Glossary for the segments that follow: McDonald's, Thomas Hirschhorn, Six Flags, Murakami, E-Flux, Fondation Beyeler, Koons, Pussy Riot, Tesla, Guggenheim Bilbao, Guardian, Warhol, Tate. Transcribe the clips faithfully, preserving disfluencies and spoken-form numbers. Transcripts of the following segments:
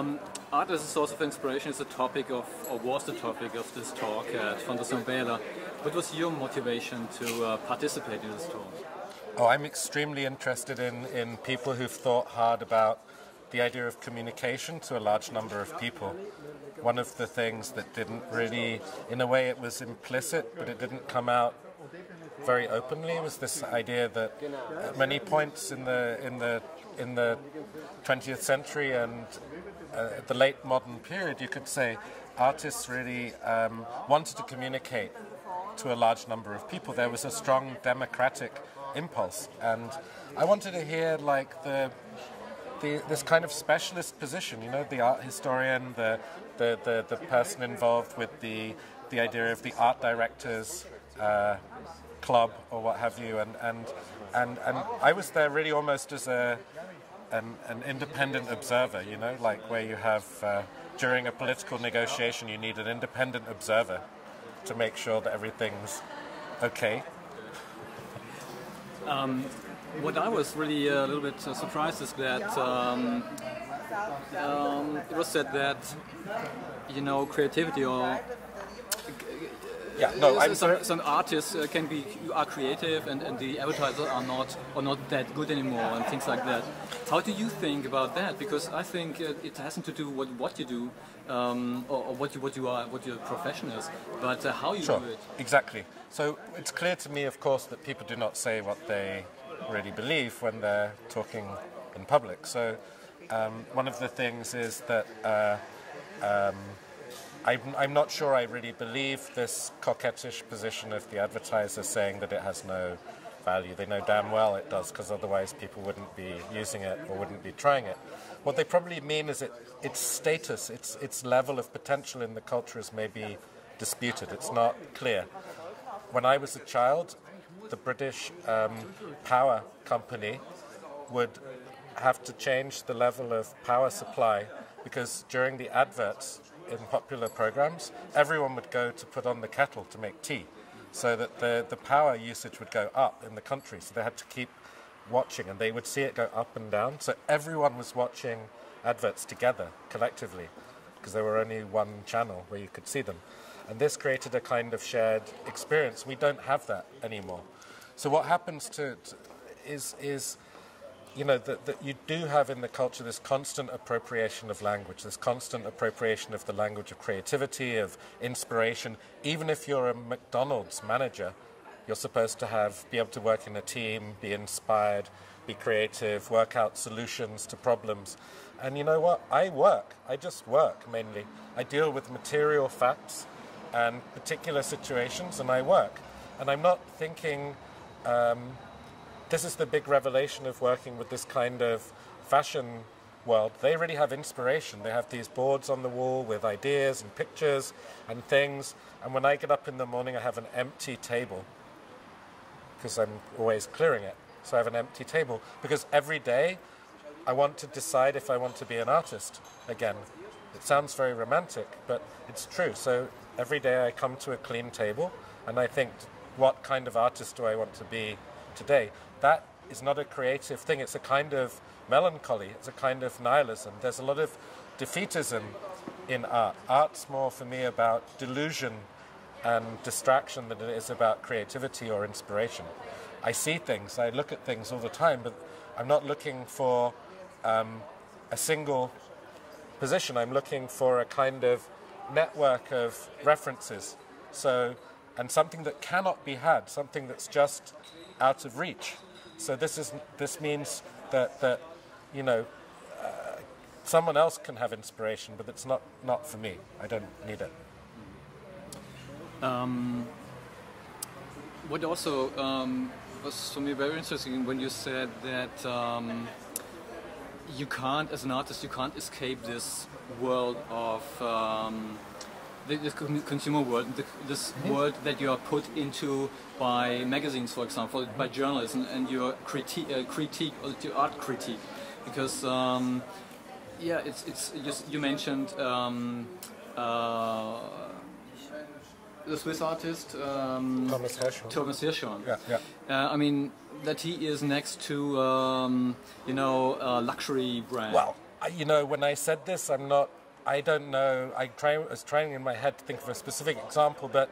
Um, art as a source of inspiration is a topic of, or was the topic of this talk at Fondation Beyeler. What was your motivation to uh, participate in this talk? Oh, I'm extremely interested in, in people who've thought hard about the idea of communication to a large number of people. One of the things that didn't really, in a way it was implicit, but it didn't come out very openly, was this idea that at many points in the in the in the twentieth century and uh, the late modern period, you could say artists really um, wanted to communicate to a large number of people. There was a strong democratic impulse, and I wanted to hear like the. The, this kind of specialist position, you know, the art historian, the, the, the, the person involved with the, the idea of the art directors uh, club or what have you, and, and, and, and I was there really almost as a, an, an independent observer, you know, like where you have, uh, during a political negotiation, you need an independent observer to make sure that everything's okay. Um. What I was really a little bit surprised is that um, um, it was said that, you know, creativity or yeah, no, I'm some, some artists can be are creative and, and the advertisers are not or not that good anymore and things like that. How do you think about that? Because I think it hasn't to do with what you do um, or, or what you what you are what your profession is, but uh, how you sure. do it. Exactly. So it's clear to me, of course, that people do not say what they really believe when they're talking in public. So um, one of the things is that uh, um, I'm, I'm not sure I really believe this coquettish position of the advertiser saying that it has no value. They know damn well it does, because otherwise people wouldn't be using it or wouldn't be trying it. What they probably mean is it, its status, its, its level of potential in the culture is maybe disputed. It's not clear. When I was a child, the British um, power company would have to change the level of power supply because during the adverts in popular programs, everyone would go to put on the kettle to make tea, so that the, the power usage would go up in the country. So they had to keep watching, and they would see it go up and down. So everyone was watching adverts together, collectively, because there were only one channel where you could see them. And this created a kind of shared experience. We don't have that anymore. So what happens to, to is, is, you know, that, that you do have in the culture this constant appropriation of language, this constant appropriation of the language of creativity, of inspiration. Even if you're a McDonald's manager, you're supposed to have, be able to work in a team, be inspired, be creative, work out solutions to problems. And you know what? I work. I just work, mainly. I deal with material facts and particular situations, and I work. And I'm not thinking... Um, this is the big revelation of working with this kind of fashion world. They really have inspiration. They have these boards on the wall with ideas and pictures and things. And when I get up in the morning, I have an empty table because I'm always clearing it. So I have an empty table because every day I want to decide if I want to be an artist again. It sounds very romantic, but it's true. So every day I come to a clean table and I think, what kind of artist do I want to be today? That is not a creative thing. It's a kind of melancholy. It's a kind of nihilism. There's a lot of defeatism in art. Art's more for me about delusion and distraction than it is about creativity or inspiration. I see things. I look at things all the time, but I'm not looking for um, a single position. I'm looking for a kind of network of references. So. And something that cannot be had, something that's just out of reach. So this is this means that that you know uh, someone else can have inspiration, but it's not not for me. I don't need it. Um, what also um, was for me very interesting when you said that um, you can't, as an artist, you can't escape this world of. Um, This consumer world, this world that you are put into by magazines, for example, by journalism, and your critique, uh, critique or your art critique, because um, yeah, it's it's just, you mentioned um, uh, the Swiss artist um, Thomas Hirschhorn. Thomas Hirschhorn. Yeah, yeah. Uh, I mean that he is next to um, you know uh, luxury brand. Wow. you know, when I said this, I'm not, I don't know, I, try, I was trying in my head to think of a specific example, but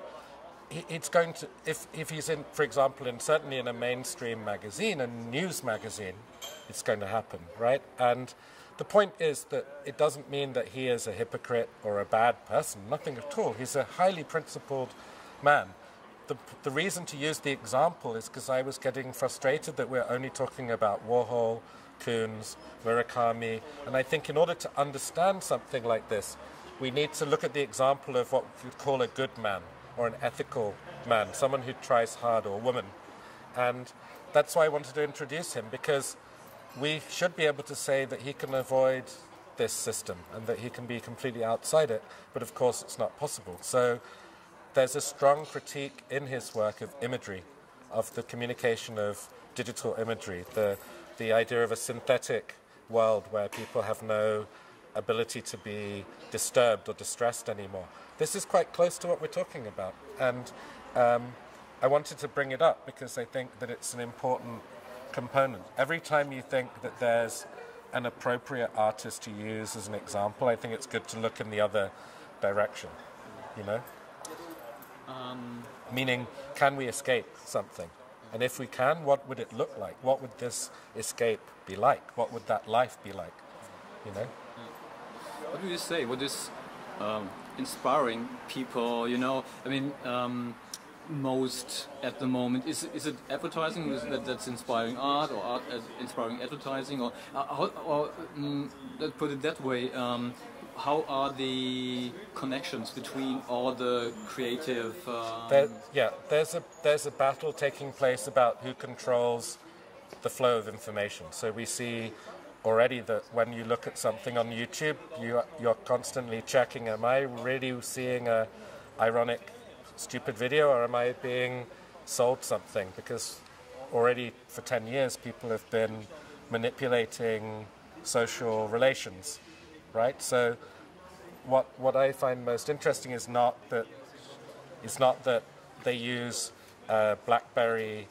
it's going to, if, if he's in, for example, and certainly in a mainstream magazine, a news magazine, it's going to happen, right? And the point is that it doesn't mean that he is a hypocrite or a bad person, nothing at all. He's a highly principled man. The, the reason to use the example is because I was getting frustrated that we're only talking about Warhol, Koons, Murakami, and I think in order to understand something like this, we need to look at the example of what you'd call a good man, or an ethical man, someone who tries hard, or a woman. And that's why I wanted to introduce him, because we should be able to say that he can avoid this system and that he can be completely outside it, but of course it's not possible. So there's a strong critique in his work of imagery, of the communication of digital imagery, the, the idea of a synthetic world where people have no ability to be disturbed or distressed anymore. This is quite close to what we're talking about, and um, I wanted to bring it up because I think that it's an important component. Every time you think that there's an appropriate artist to use as an example, I think it's good to look in the other direction, you know? Um. Meaning, can we escape something? And if we can, what would it look like? What would this escape be like? What would that life be like, you know? What do you say? What is um, inspiring people? You know, I mean, um, most at the moment is is it advertising is that that's inspiring art, or art as inspiring advertising, or or, or um, let's put it that way. Um, how are the connections between all the creative? Um there, yeah, there's a there's a battle taking place about who controls the flow of information. So we see already that when you look at something on YouTube, you, you're constantly checking, am I really seeing a ironic, stupid video, or am I being sold something? Because already for ten years, people have been manipulating social relations, right? So what, what I find most interesting is not that, it's not that they use uh, BlackBerry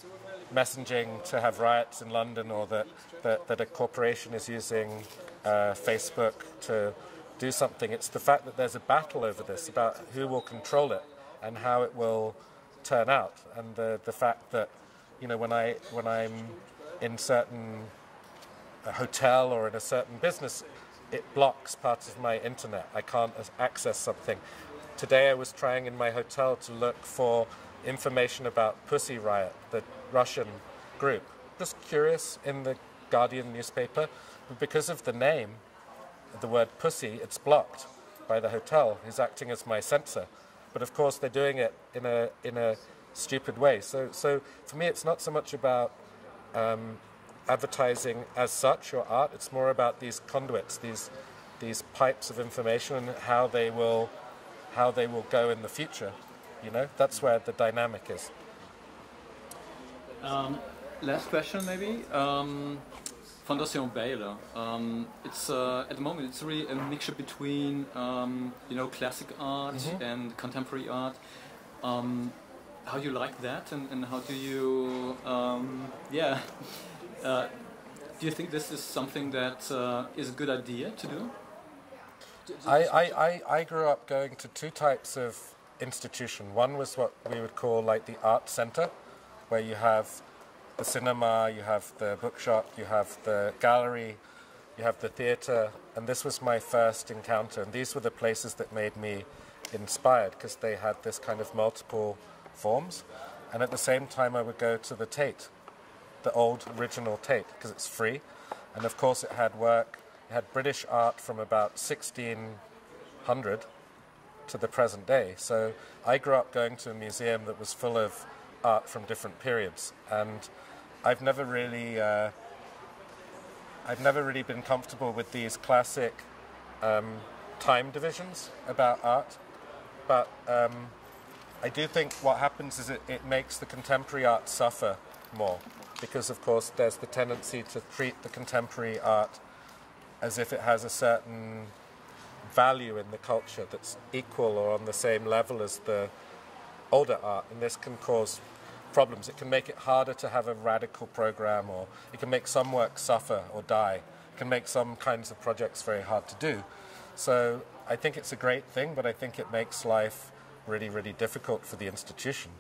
messaging to have riots in London, or that, that, that a corporation is using uh, Facebook to do something. It's the fact that there's a battle over this, about who will control it and how it will turn out. And the, the fact that, you know, when, I, when I'm in certain a hotel or in a certain business, it blocks parts of my internet. I can't access something. Today I was trying in my hotel to look for information about Pussy Riot, the Russian group. Just curious, in the Guardian newspaper, but because of the name, the word pussy, it's blocked by the hotel, who's acting as my censor. But of course they're doing it in a, in a stupid way. So, so for me it's not so much about um, advertising as such or art, it's more about these conduits, these, these pipes of information, and how they will, how they will go in the future. You know, that's where the dynamic is. Um, last question, maybe. Um, Fondation Beyeler. Um, it's uh, at the moment it's really a mixture between um, you know, classic art, mm-hmm, and contemporary art. Um, how do you like that, and, and how do you um, yeah? Uh, do you think this is something that uh, is a good idea to do? I I I grew up going to two types of institution. One was what we would call like the art center, where you have the cinema, you have the bookshop, you have the gallery, you have the theater, and this was my first encounter. And these were the places that made me inspired, because they had this kind of multiple forms. And at the same time, I would go to the Tate, the old original Tate, because it's free. And of course it had work, it had British art from about sixteen hundred, to the present day. So I grew up going to a museum that was full of art from different periods, and I've never really, uh, I've never really been comfortable with these classic um, time divisions about art. But um, I do think what happens is it, it makes the contemporary art suffer more, because of course there's the tendency to treat the contemporary art as if it has a certain value in the culture that's equal or on the same level as the older art, and this can cause problems. It can make it harder to have a radical program, or it can make some work suffer or die can make some kinds of projects very hard to do. So I think it's a great thing, but I think it makes life really, really difficult for the institution.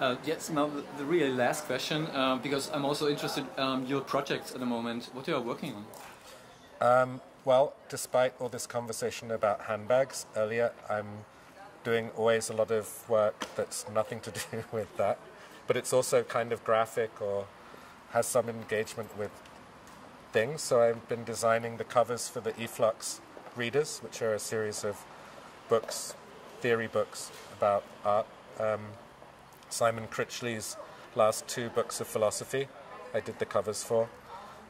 Uh, yes, now the, the really last question, uh, because I'm also interested in um, your projects at the moment. What you are working on? Um, well, despite all this conversation about handbags earlier, I'm doing always a lot of work that's nothing to do with that. But it's also kind of graphic or has some engagement with things. So I've been designing the covers for the E-Flux readers, which are a series of books, theory books about art. Um, Simon Critchley's last two books of philosophy I did the covers for.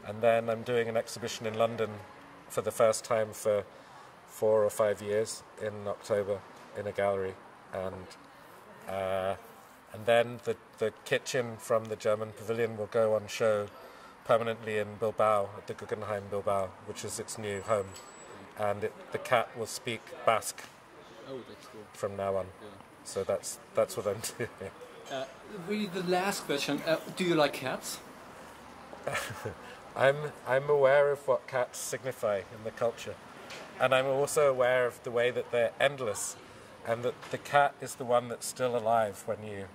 And then I'm doing an exhibition in London for the first time for four or five years in October in a gallery. And uh, and then the, the kitchen from the German pavilion will go on show permanently in Bilbao, at the Guggenheim Bilbao, which is its new home. And it, the cat will speak Basque oh, that's cool. from now on. Yeah. So that's, that's what I'm doing. Uh, really the last question, uh, do you like cats? I'm, I'm aware of what cats signify in the culture. And I'm also aware of the way that they're endless and that the cat is the one that's still alive when you,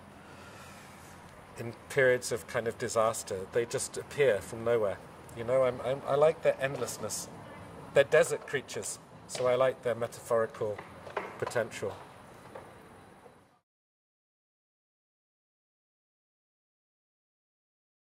in periods of kind of disaster, they just appear from nowhere. You know, I'm, I'm, I like their endlessness. They're desert creatures, so I like their metaphorical potential.